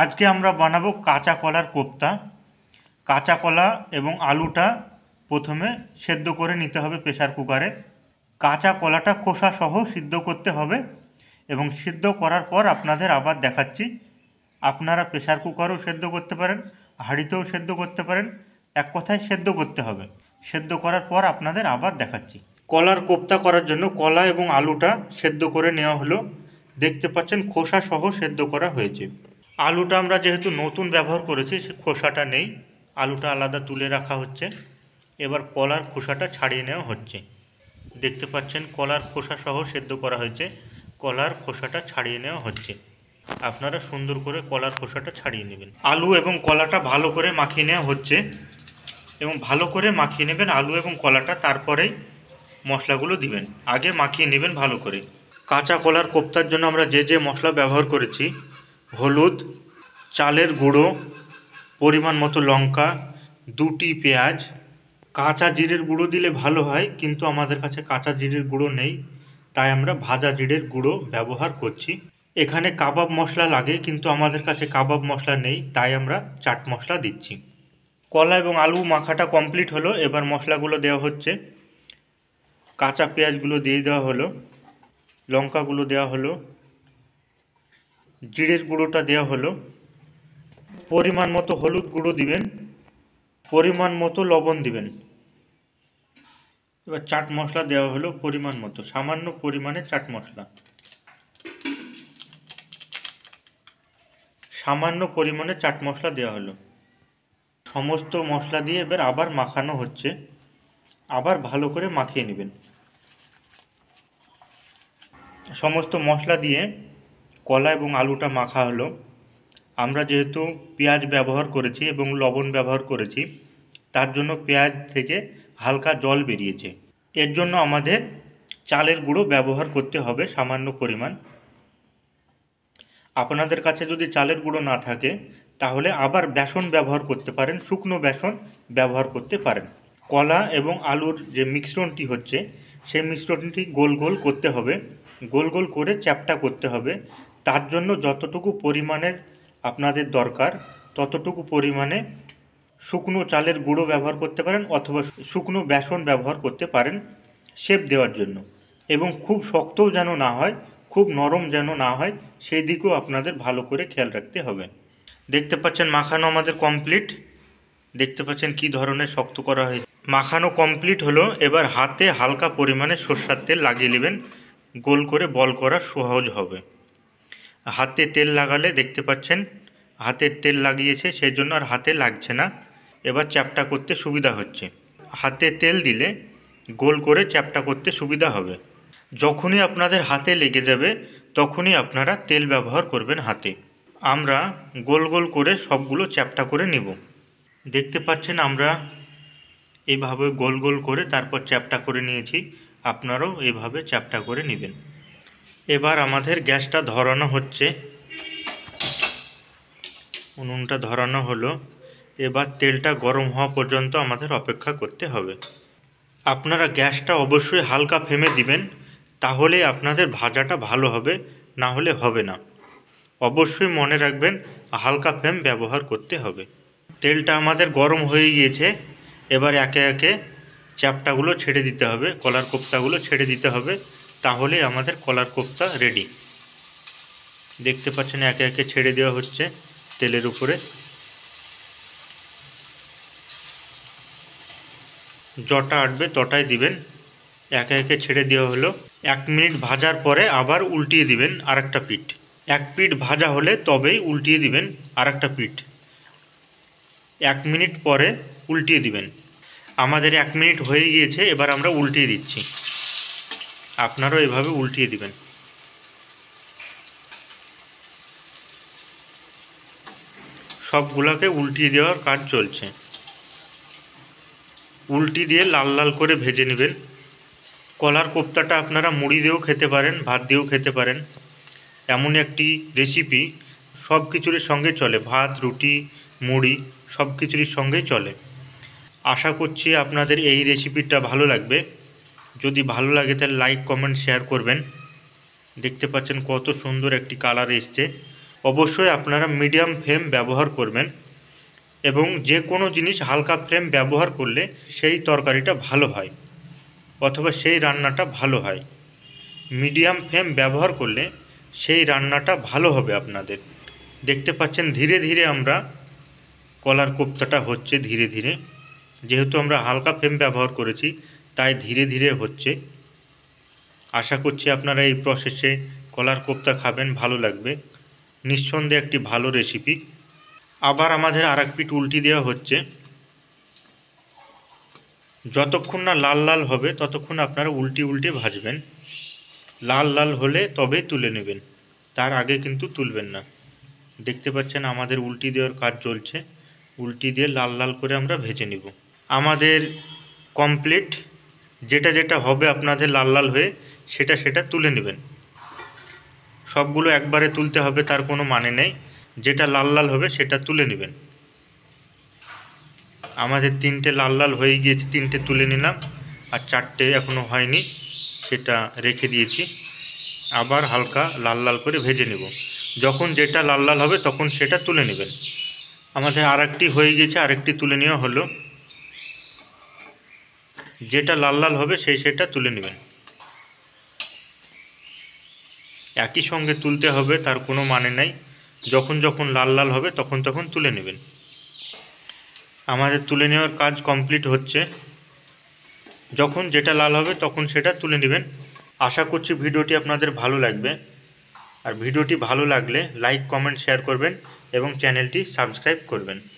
आज के हमारा बनाबो काचा कलार कोफ्ता। काचा कला एवं आलूटा प्रथमे सिद्ध करे निते हबे प्रेसार कुकारे। काचा कलाटा खोसा सह सिद्ध करते हबे एवं सिद्ध करार पर आपनादेर आबार देखाच्छि। आपनारा प्रेसार कुकारेओ सिद्ध करते पारेन, हाड़ीतेओ सिद्ध करते पारेन, एक कथाय सिद्ध करते हबे। सिद्ध करार पर आपनादेर आबार देखाच्छि। कलार कोफ्ता करार जोन्नो कला एवं आलूटा सिद्ध करे नेওয়া हलो। देखते पाच्छेन खोसा सह सिद्ध करा हयेछे। आलूटा आमरा जेहेतु नतून व्यवहार करेछि खोसाटा नेই, आलूटा आलादा तुले रखा हच्छे। एबार कलार खोसाटा छाड़िए नेওয়া हच्छे। देखते पाच्छेन कलार खोसा सह सिद्ध करा हयेछे। कलार खोसाटा छाड़िए नेওয়া हच्छे। आपनारा सुंदर करे कलार खोसाटा छाड़िए नेবেন। आलू एवं कलाटा भालो करे माखिए नेওয়া हच्छे एवं भालो करे माखिए नेবেন आलू एवं कलाटा। तारपरेই मशलागुलो दिবেন। आगे माखिए नेবেন भालो करे। काचा कलार कोफ्तार जोन्नो आमरा जे जे मशला व्यवहार करेछि हलुद, चालेर गुड़ो, परिमाण मतो लंका, दुटी पेंयाज, काचा जिरेर गुड़ो दिले भालो हय किन्तु आमादेर काछे काचा जिरेर गुड़ो नेই ताই आमरा भाजा जिरेर गुड़ो व्यवहार करछि। एखाने काबाब मशला लागे किन्तु आमादेर काछे काबाब मशला नेই ताই आमरा चाट मशला दिচ্ছি। कला एबং आलू माखाटा कमप्लीट हलो। एबार मशलागुलो देওয়া হচ্ছে। काचा पेंयाजगुलो দিয়ে দেওয়া হলো, লঙ্কাগুলো দেওয়া হলো, जिरेर गुड़ोटा देওয়া हलो, परिमाण मतो हलुद गुड़ो दिবেন, परिमाण मतो लवण दिবেন। এবার चाट मशला দেওয়া হলো परिमाण मतो, सामान्य परिमाणे चाट मशला, सामान्य परिमाणे चाट मशला দেওয়া হলো। समस्त मशला दिए এবার আবার মাখানো হচ্ছে। আবার ভালো করে মাখিয়ে নেবেন। समस्त मशला दिए कला एवं आलूटा माखा हलो। आमरा जेहेतु पेंयाज व्यवहार करेछि एवं लवण व्यवहार करेछि तार जोन्नो पेंयाज थेके हालका जल बेरिएछे। एर जोन्नो आमादेर चालेर गुड़ो व्यवहार करते हबे सामान्य परिमाण। आपनादेर काछे जोदि चालेर गुड़ो ना थाके ताहले आबार बेसन व्यवहार करते पारेन, शुकनो बेसन व्यवहार करते पारेन। कला एवं आलूर जे मिश्रणटी होच्छे सेई मिश्रणटी गोल गोल करते हबे। गोल गोल करे চ্যাপটা करते हबे। तार जोन्नो जतटुकु परिमाणेर आपनादेर दरकार ततटुकु परिमाणे शुकनो चालेर गुड़ो व्यवहार करते पारेन अथवा शुकनो बेसन व्यवहार करते पारेन शेप देওয়ার জন্য। এবং खूब শক্তও যেন না হয়, खूब नरम যেন না হয় সেই দিকেও আপনাদের ভালো করে খেয়াল রাখতে হবে। দেখতে পাচ্ছেন মাখানো আমাদের কমপ্লিট। দেখতে পাচ্ছেন কি ধরনের শক্ত করা হয়েছে। মাখানো কমপ্লিট হলো। এবার হাতে হালকা পরিমাণে সরষের তেল লাগিয়ে নেবেন। গোল করে বল করা সহজ হবে। হাতে তেল লাগালে দেখতে পাচ্ছেন হাতে তেল লাগিয়েছে সেজন্য আর হাতে লাগছে না। এবার চ্যাপটা করতে সুবিধা হচ্ছে। হাতে তেল দিলে গোল করে চ্যাপটা করতে সুবিধা হবে। যখনই আপনাদের হাতে লেগে যাবে তখনই আপনারা তেল ব্যবহার করবেন হাতে। আমরা গোল গোল করে সবগুলো চ্যাপটা করে নেব। দেখতে পাচ্ছেন আমরা এইভাবে গোল গোল করে তারপর চ্যাপটা করে নিয়েছি। আপনারাও এইভাবে চ্যাপটা করে নেবেন। এবার আমাদের গ্যাসটা ধরানো হচ্ছে। উনুনটা ধরানো হলো। এবার তেলটা গরম হওয়া পর্যন্ত আমাদের অপেক্ষা করতে হবে। আপনারা গ্যাসটা অবশ্যই হালকা ফ্লেমে দিবেন, তাহলে আপনাদের ভাজাটা ভালো হবে, না হলে হবে না। অবশ্যই মনে রাখবেন হালকা ফ্লেম ব্যবহার করতে হবে। তেলটা আমাদের গরম হয়ে গিয়েছে। এবার একে একে চ্যাপটাগুলো ছেড়ে দিতে হবে, কলার কোফতাগুলো ছেড়ে দিতে হবে, তাহলে আমাদের কলার কোফতা রেডি। দেখতে পাচ্ছেন একে একে ছেড়ে দেওয়া হচ্ছে তেলের উপরে। জটা আটবে তটাই দিবেন। একে একে ছেড়ে দেওয়া হলো। এক মিনিট ভাজার পরে আবার উল্টিয়ে দিবেন আরেকটা পিঠ। এক পিঠ ভাজা হলে তবেই উল্টিয়ে দিবেন আরেকটা পিঠ। এক মিনিট পরে উল্টিয়ে দিবেন। আমাদের এক মিনিট হয়ে গিয়েছে। এবার আমরা উল্টিয়ে দিচ্ছি। আপনারাও এভাবে উল্টিয়ে দিবেন। সবগুলোকে উল্টিয়ে দেওয়ার কাজ চলছে। উল্টি দিয়ে লাল লাল করে ভেজে নেবেন। কলার কোফতাটা আপনারা মুড়ি দিয়েও খেতে পারেন, ভাত দিয়েও খেতে পারেন। এমন একটি রেসিপি সব কিছুর সঙ্গে চলে, ভাত, রুটি, মুড়ি সব কিছুর সঙ্গেই চলে। আশা করছি আপনাদের এই রেসিপিটা ভালো লাগবে। যদি ভালো লাগে তাহলে লাইক, কমেন্ট, শেয়ার করবেন। দেখতে পাচ্ছেন কত সুন্দর একটি কালার এসছে। अवश्य अपनारा मीडियम फ्लेम व्यवहार करबें एवं जे कोनो जिनिस हालका फ्लेम व्यवहार कर ले सेई तरकारीटा भालो हय अथवा सेई रान्नाटा भालो हय। मीडियम फ्लेम व्यवहार कर ले सेई रान्नाटा भालो होबे। आपनादेर देखते पाच्छेन धीरे धीरे आमरा कलार कोफ्ताटा होच्छे धीरे धीरे जेहेतु आमरा हालका फ्लेम व्यवहार करेছি ताई धीरे धीरे होच्छे। आशा करছি আপনারা এই প্রসেসে কলার কোফতা খাবেন, ভালো লাগবে। নিঃসন্দেহে একটি ভালো রেসিপি। আবার আমাদের আরেক পিঠ উল্টি দেওয়া হচ্ছে। যতক্ষণ না লাল লাল হবে ততক্ষণ আপনারা উল্টি উল্টে ভাজবেন। লাল লাল হলে তবে তুলে নেবেন, তার আগে কিন্তু তুলবেন না। দেখতে পাচ্ছেন আমাদের উল্টি দেওয়ার কাজ চলছে। উল্টি দিয়ে লাল লাল করে আমরা ভেজে নিব। আমাদের কমপ্লিট। যেটা যেটা হবে আপনাদের লাল লাল হয়ে সেটা সেটা তুলে নেবেন। সবগুলো একবারে তুলতে হবে তার কোনো মানে নেই। যেটা লাল লাল হবে সেটা তুলে নেবেন। আমাদের তিনটে লাল লাল হয়ে গিয়েছে, তিনটে তুলে নিলাম। আর চারটে এখনো হয়নি, সেটা রেখে দিয়েছি। আবার হালকা লাল লাল করে ভেজে নেব। যখন যেটা লাল লাল হবে তখন সেটা তুলে নেবেন। আমাদের আরেকটি হয়ে গিয়েছে, আরেকটি তুলে নেওয়া হলো। যেটা লাল লাল হবে সেটা তুলে নেবেন। একই সঙ্গে তুলতে হবে তার কোনো মানে নাই। যখন যখন লাল লাল হবে তখন তখন তুলে নেবেন। আমাদের তুলে নেওয়ার কাজ কমপ্লিট হচ্ছে। যখন যেটা লাল হবে তখন সেটা তুলে নেবেন। আশা করছি ভিডিওটি আপনাদের ভালো লাগবে। আর ভিডিওটি ভালো লাগলে লাইক, কমেন্ট, শেয়ার করবেন এবং চ্যানেলটি সাবস্ক্রাইব করবেন।